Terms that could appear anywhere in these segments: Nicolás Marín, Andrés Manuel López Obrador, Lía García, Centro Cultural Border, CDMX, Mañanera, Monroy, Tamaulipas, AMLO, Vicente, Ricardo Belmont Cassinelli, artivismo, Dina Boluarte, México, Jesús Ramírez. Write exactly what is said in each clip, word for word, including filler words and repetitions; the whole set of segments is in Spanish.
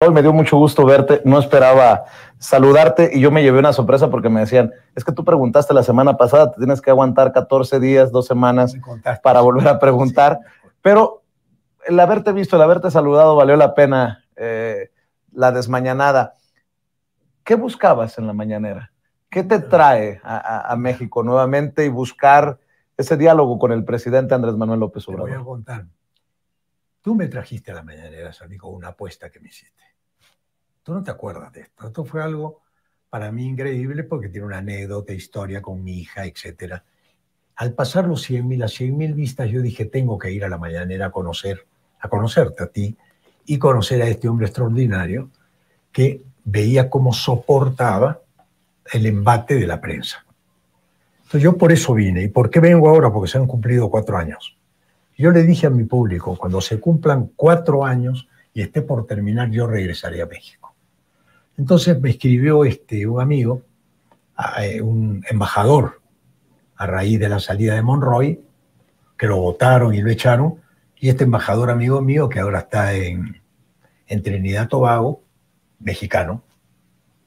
Hoy me dio mucho gusto verte, no esperaba saludarte y yo me llevé una sorpresa porque me decían, es que tú preguntaste la semana pasada, te tienes que aguantar catorce días, dos semanas para volver a preguntar, sí, pero el haberte visto, el haberte saludado, valió la pena eh, la desmañanada. ¿Qué buscabas en la mañanera? ¿Qué te trae a, a, a México nuevamente y buscar ese diálogo con el presidente Andrés Manuel López Obrador? Te voy a contar. Tú me trajiste a la mañanera, amigo, una apuesta que me hiciste. Tú no te acuerdas de esto. Esto fue algo para mí increíble porque tiene una anécdota, historia con mi hija, etcétera. Al pasar los cien mil, las cien mil vistas, yo dije, tengo que ir a la mañanera a conocer, a conocerte a ti y conocer a este hombre extraordinario que veía cómo soportaba el embate de la prensa. Entonces yo por eso vine. ¿Y por qué vengo ahora? Porque se han cumplido cuatro años. Yo le dije a mi público, cuando se cumplan cuatro años y esté por terminar, yo regresaré a México. Entonces me escribió este, un amigo, un embajador, a raíz de la salida de Monroy, que lo votaron y lo echaron, y este embajador amigo mío, que ahora está en, en Trinidad y Tobago, mexicano,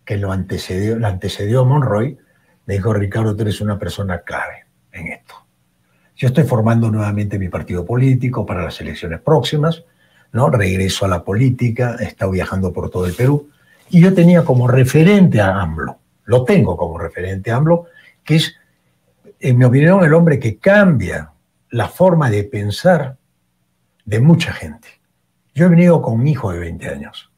que lo antecedió, lo antecedió a Monroy, me dijo, Ricardo, tú eres una persona clave en esto. Yo estoy formando nuevamente mi partido político para las elecciones próximas, ¿no? Regreso a la política, he estado viajando por todo el Perú, y yo tenía como referente a AMLO, lo tengo como referente a AMLO, que es, en mi opinión, el hombre que cambia la forma de pensar de mucha gente. Yo he venido con mi hijo de veinte años.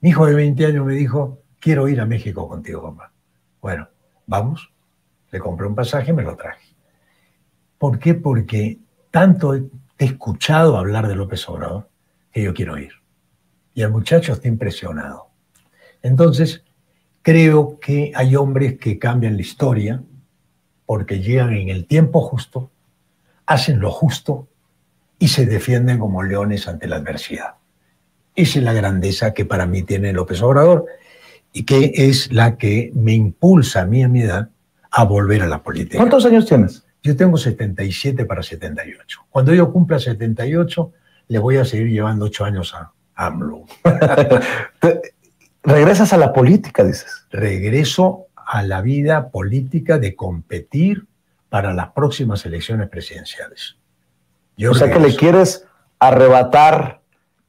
Mi hijo de veinte años me dijo, quiero ir a México contigo, papá. Bueno, vamos, le compré un pasaje y me lo traje. ¿Por qué? Porque tanto he escuchado hablar de López Obrador que yo quiero ir. Y el muchacho está impresionado. Entonces, creo que hay hombres que cambian la historia porque llegan en el tiempo justo, hacen lo justo y se defienden como leones ante la adversidad. Esa es la grandeza que para mí tiene López Obrador y que es la que me impulsa a mí a mi edad a volver a la política. ¿Cuántos años tienes? Yo tengo setenta y siete para setenta y ocho. Cuando yo cumpla setenta y ocho, le voy a seguir llevando ocho años a AMLO. ¿Regresas a la política, dices? Regreso a la vida política de competir para las próximas elecciones presidenciales. Yo o regreso. sea que le quieres arrebatar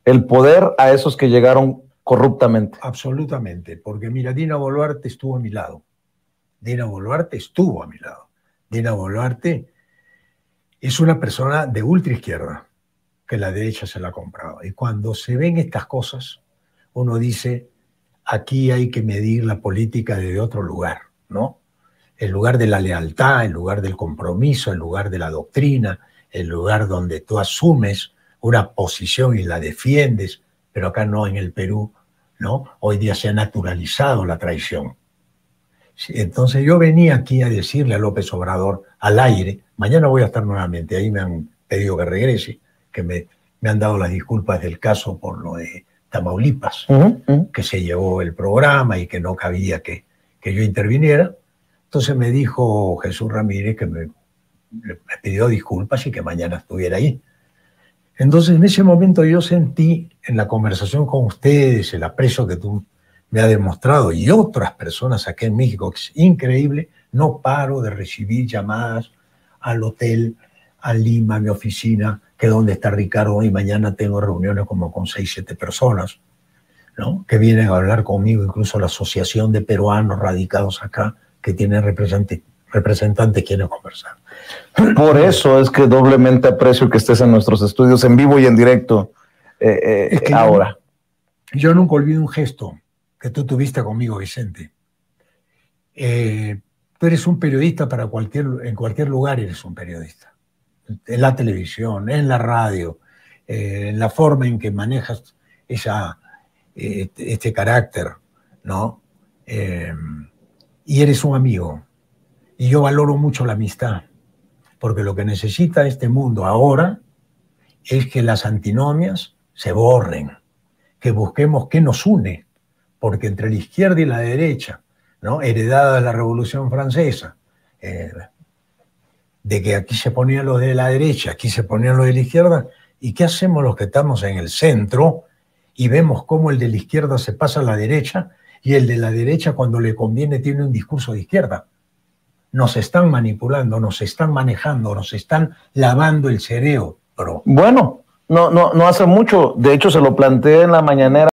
el poder a esos que llegaron corruptamente. Absolutamente, porque mira, Dina Boluarte estuvo a mi lado. Dina Boluarte estuvo a mi lado. Dina Boluarte es una persona de ultra izquierda que la derecha se la compraba. Y cuando se ven estas cosas, uno dice, aquí hay que medir la política desde otro lugar, ¿no? El lugar de la lealtad, el lugar del compromiso, el lugar de la doctrina, el lugar donde tú asumes una posición y la defiendes, pero acá no, en el Perú, ¿no? Hoy día se ha naturalizado la traición. Entonces yo venía aquí a decirle a López Obrador al aire, mañana voy a estar nuevamente, ahí me han pedido que regrese, que me, me han dado las disculpas del caso por lo de Tamaulipas, uh-huh, uh-huh. que se llevó el programa y que no cabía que, que yo interviniera. Entonces me dijo Jesús Ramírez que me, me pidió disculpas y que mañana estuviera ahí. Entonces en ese momento yo sentí en la conversación con ustedes el aprecio que tú me ha demostrado, y otras personas aquí en México, que es increíble, no paro de recibir llamadas al hotel, a Lima, a mi oficina, que es donde está Ricardo, hoy mañana tengo reuniones como con seis, siete personas, ¿no? Que vienen a hablar conmigo, incluso la asociación de peruanos radicados acá, que tienen representantes, representantes quieren conversar. Por eso es que doblemente aprecio que estés en nuestros estudios, en vivo y en directo, eh, eh, es que ahora. Yo, yo nunca olvido un gesto que tú tuviste conmigo, Vicente. Eh, tú eres un periodista para cualquier, en cualquier lugar eres un periodista. En la televisión, en la radio, eh, en la forma en que manejas esa, eh, este carácter, ¿no? Eh, y eres un amigo. Y yo valoro mucho la amistad, porque lo que necesita este mundo ahora es que las antinomias se borren, que busquemos qué nos une, porque entre la izquierda y la derecha, ¿no? Heredada de la Revolución Francesa, eh, de que aquí se ponían los de la derecha, aquí se ponían los de la izquierda, ¿y qué hacemos los que estamos en el centro y vemos cómo el de la izquierda se pasa a la derecha y el de la derecha cuando le conviene tiene un discurso de izquierda. Nos están manipulando, nos están manejando, nos están lavando el cerebro. Bueno, no, no, no hace mucho, de hecho se lo planteé en la mañanera.